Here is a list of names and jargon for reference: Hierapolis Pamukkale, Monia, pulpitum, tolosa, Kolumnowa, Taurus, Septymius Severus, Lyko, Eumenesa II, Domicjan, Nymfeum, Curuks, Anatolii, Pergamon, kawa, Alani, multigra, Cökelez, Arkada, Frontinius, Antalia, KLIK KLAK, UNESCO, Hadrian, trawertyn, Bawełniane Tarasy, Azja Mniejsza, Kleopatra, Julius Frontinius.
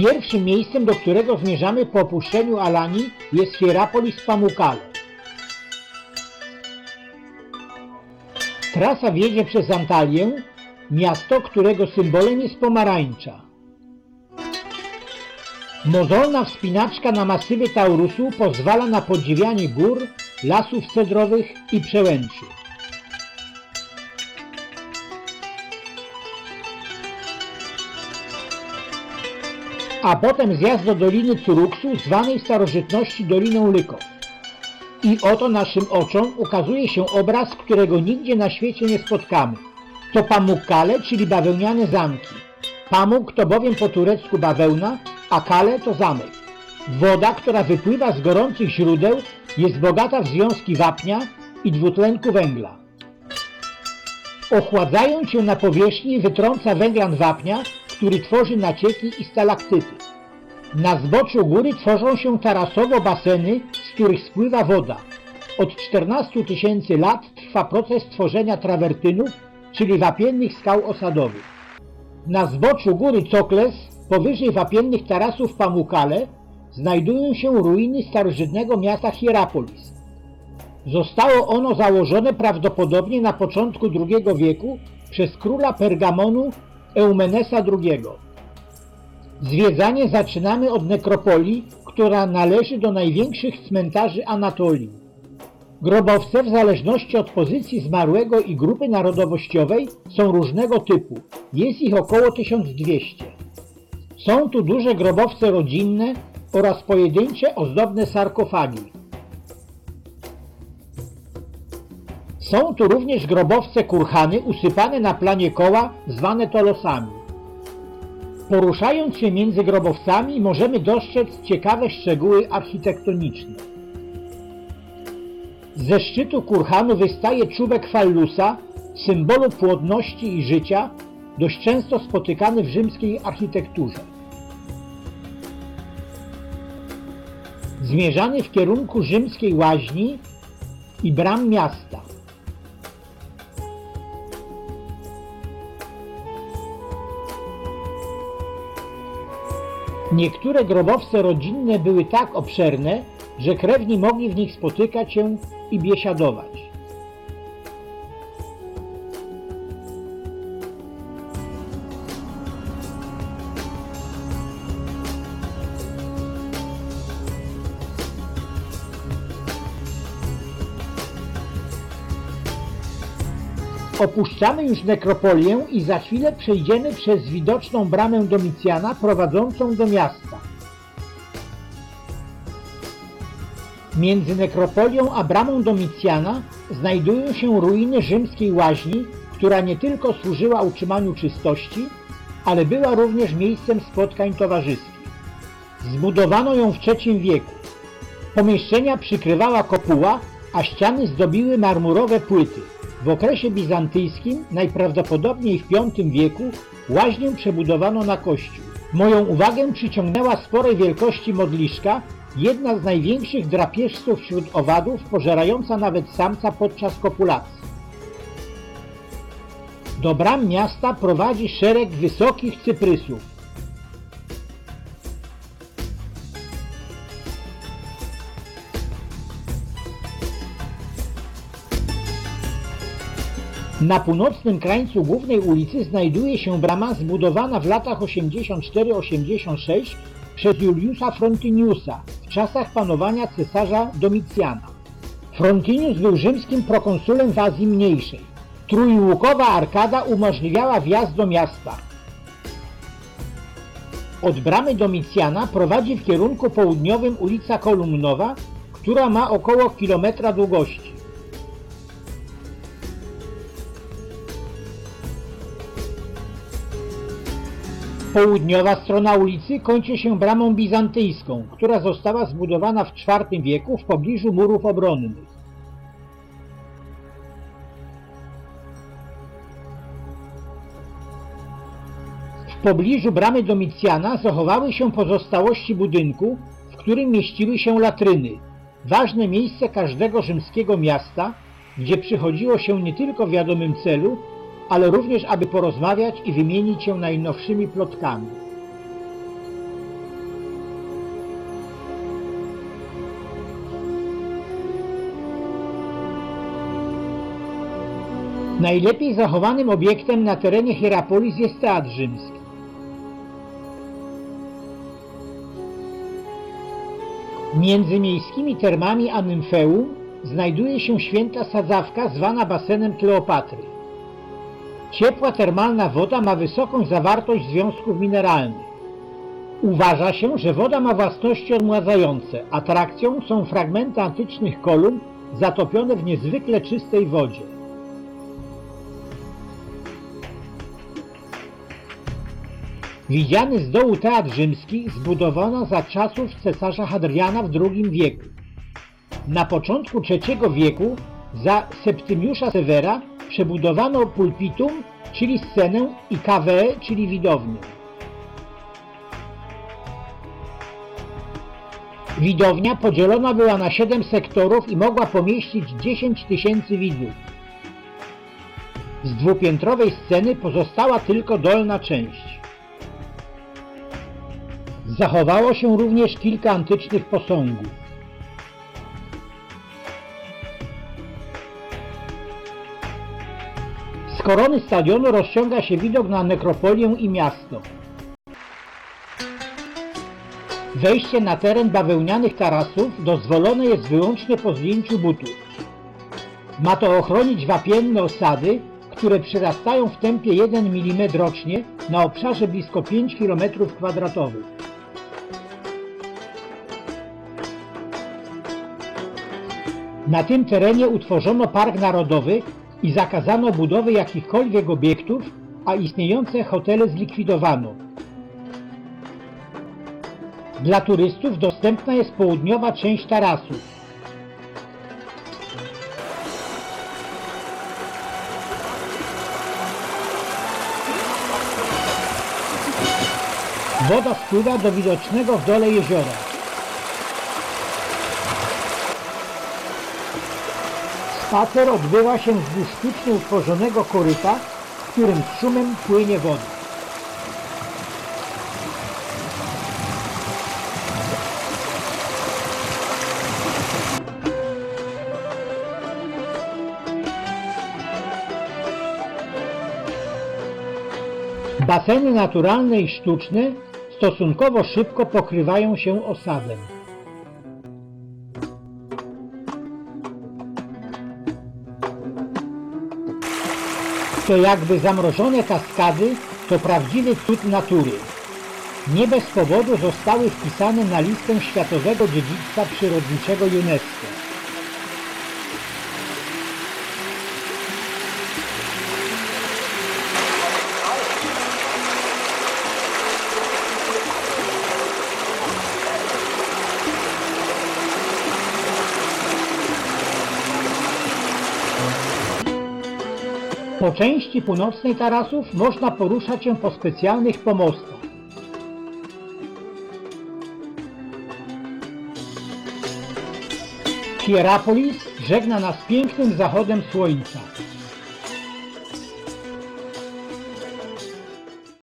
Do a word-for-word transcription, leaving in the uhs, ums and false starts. Pierwszym miejscem, do którego zmierzamy po opuszczeniu Alani, jest Hierapolis Pamukkale. Trasa wiedzie przez Antalię, miasto, którego symbolem jest pomarańcza. Mozolna wspinaczka na masywy Taurusu pozwala na podziwianie gór, lasów cedrowych i przełęczy. A potem zjazd do doliny Curuksu, zwanej w starożytności Doliną Lyko. I oto naszym oczom ukazuje się obraz, którego nigdzie na świecie nie spotkamy. To pamukkale, czyli bawełniane zamki. Pamuk to bowiem po turecku bawełna, a kale to zamek. Woda, która wypływa z gorących źródeł, jest bogata w związki wapnia i dwutlenku węgla. Ochładzając się na powierzchni, wytrąca węglan wapnia, który tworzy nacieki i stalaktyty. Na zboczu góry tworzą się tarasowo baseny, z których spływa woda. Od czternastu tysięcy lat trwa proces tworzenia trawertynów, czyli wapiennych skał osadowych. Na zboczu góry Cökelez, powyżej wapiennych tarasów Pamukkale, znajdują się ruiny starożytnego miasta Hierapolis. Zostało ono założone prawdopodobnie na początku drugiego wieku przez króla Pergamonu Eumenesa drugiego. Zwiedzanie zaczynamy od nekropolii, która należy do największych cmentarzy Anatolii. Grobowce, w zależności od pozycji zmarłego i grupy narodowościowej, są różnego typu. Jest ich około tysiąc dwieście. Są tu duże grobowce rodzinne oraz pojedyncze ozdobne sarkofagi. Są tu również grobowce kurhany usypane na planie koła, zwane tolosami. Poruszając się między grobowcami, możemy dostrzec ciekawe szczegóły architektoniczne. Ze szczytu kurhanu wystaje czubek fallusa, symbolu płodności i życia, dość często spotykany w rzymskiej architekturze. Zmierzamy w kierunku rzymskiej łaźni i bram miasta. Niektóre grobowce rodzinne były tak obszerne, że krewni mogli w nich spotykać się i biesiadować. Opuszczamy już nekropolię i za chwilę przejdziemy przez widoczną bramę Domicjana prowadzącą do miasta. Między nekropolią a bramą Domicjana znajdują się ruiny rzymskiej łaźni, która nie tylko służyła utrzymaniu czystości, ale była również miejscem spotkań towarzyskich. Zbudowano ją w trzecim wieku. Pomieszczenia przykrywała kopuła, a ściany zdobiły marmurowe płyty. W okresie bizantyjskim, najprawdopodobniej w piątym wieku, łaźnię przebudowano na kościół. Moją uwagę przyciągnęła sporej wielkości modliszka, jedna z największych drapieżców wśród owadów, pożerająca nawet samca podczas kopulacji. Do bram miasta prowadzi szereg wysokich cyprysów. Na północnym krańcu głównej ulicy znajduje się brama zbudowana w latach osiemdziesiąt cztery osiemdziesiąt sześć przez Juliusa Frontiniusa w czasach panowania cesarza Domicjana. Frontinius był rzymskim prokonsulem w Azji Mniejszej. Trójłukowa arkada umożliwiała wjazd do miasta. Od bramy Domicjana prowadzi w kierunku południowym ulica Kolumnowa, która ma około kilometra długości. Południowa strona ulicy kończy się bramą bizantyjską, która została zbudowana w czwartym wieku w pobliżu murów obronnych. W pobliżu bramy Domicjana zachowały się pozostałości budynku, w którym mieściły się latryny, ważne miejsce każdego rzymskiego miasta, gdzie przychodziło się nie tylko w wiadomym celu, ale również aby porozmawiać i wymienić się najnowszymi plotkami. Najlepiej zachowanym obiektem na terenie Hierapolis jest Teatr Rzymski. Między miejskimi termami a Nymfeum znajduje się święta sadzawka zwana basenem Kleopatry. Ciepła termalna woda ma wysoką zawartość związków mineralnych. Uważa się, że woda ma własności odmładzające. Atrakcją są fragmenty antycznych kolumn zatopione w niezwykle czystej wodzie. Widziany z dołu Teatr Rzymski zbudowano za czasów cesarza Hadriana w drugim wieku. Na początku trzeciego wieku za Septymiusza Severa przebudowano pulpitum, czyli scenę, i kawę, czyli widownię. Widownia podzielona była na siedem sektorów i mogła pomieścić dziesięć tysięcy widzów. Z dwupiętrowej sceny pozostała tylko dolna część. Zachowało się również kilka antycznych posągów. Z korony stadionu rozciąga się widok na nekropolię i miasto. Wejście na teren bawełnianych tarasów dozwolone jest wyłącznie po zdjęciu butów. Ma to ochronić wapienne osady, które przyrastają w tempie jeden milimetr rocznie na obszarze blisko pięć kilometrów kwadratowych. Na tym terenie utworzono park narodowy i zakazano budowy jakichkolwiek obiektów, a istniejące hotele zlikwidowano. Dla turystów dostępna jest południowa część tarasu. Woda spływa do widocznego w dole jeziora. Spacer odbywa się wzdłuż sztucznie utworzonego koryta, w którym z szumem płynie woda. Baseny naturalne i sztuczne stosunkowo szybko pokrywają się osadem. To jakby zamrożone kaskady to prawdziwy cud natury. Nie bez powodu zostały wpisane na listę Światowego Dziedzictwa Przyrodniczego UNESCO. Po części północnej tarasów można poruszać się po specjalnych pomostach. Hierapolis żegna nas pięknym zachodem słońca.